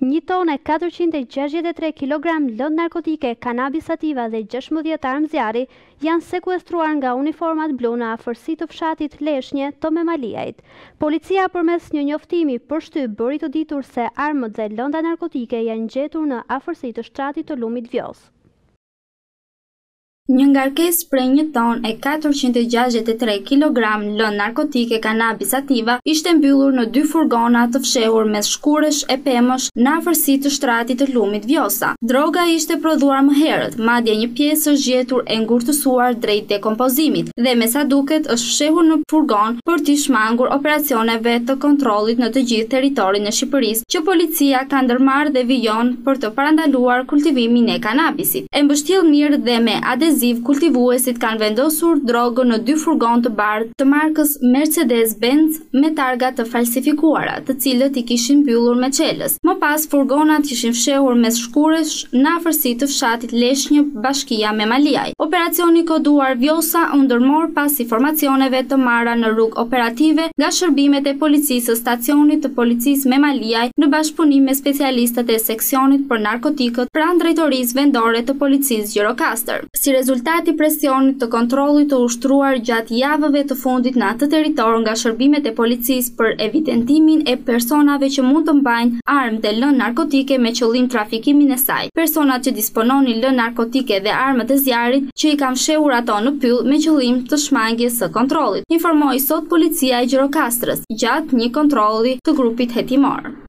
1 tonë 463 kg lëndë narkotike, kanabis sativa dhe 16 armë zjarri janë sekuestruar nga uniformat blu në afërsi të fshatit Leshnjë të Memaliajt. Policia përmes një njoftimi përshtyp bëri të ditur se armët dhe lënda narkotike janë gjetur në afërsi të shtratit të Lumit Vjos. Një ngarkesë prej 1 ton e 463 kg lëndë narkotike kanabis sativa ishte mbyllur në 2 furgona të fshehur mes shkuresh e pemësh në afërsi të shtratit të Lumit Vjosa. Droga ishte prodhuar më herët, madje një pjesë është gjetur e ngurtësuar drejt dekompozimit dhe me sa duket është fshehur në furgon për t'i shmangur operacioneve të kontrollit në të gjithë territorin e Shqipërisë, që policia ka ndërmarrë dhe vijon për të parandaluar kultivimin e kanabisit. E mbështjellë mirë dhe me adhezion kultivuesit kanë vendosur drogën në 2 furgon të bardh të markës Mercedes-Benz me targa të falsifikuara, të cilët i kishin mbyllur me çelës. Më pas furgonat ishin fshehur mes shkuresh në afërsi të fshatit Leshnjë, Bashkia Memaliaj. Operacioni koduar Vjosa u ndërmor pas informacioneve të marra në rrugë operative nga shërbimet e policisë së stacionit të policisë Memaliaj në bashkëpunim me specialistët e seksionit për narkotikët pranë drejtorisë vendore të policisë Gjirokastër. Si rezultati presionit të kontrollit të ushtruar gjatë javëve të fundit në atë territor nga shërbimet e policisë për evidentimin e personave që mund të mbajnë armë dhe lëndë narkotike me qëllim trafikimin e saj. Personat që dispononin lëndë narkotike dhe armët e zjarrit që i kanë fshehur ato në pyll me qëllim të shmangjes së kontrollit, informoi sot policia e Gjirokastrës gjatë një kontrolli të grupit hetimor.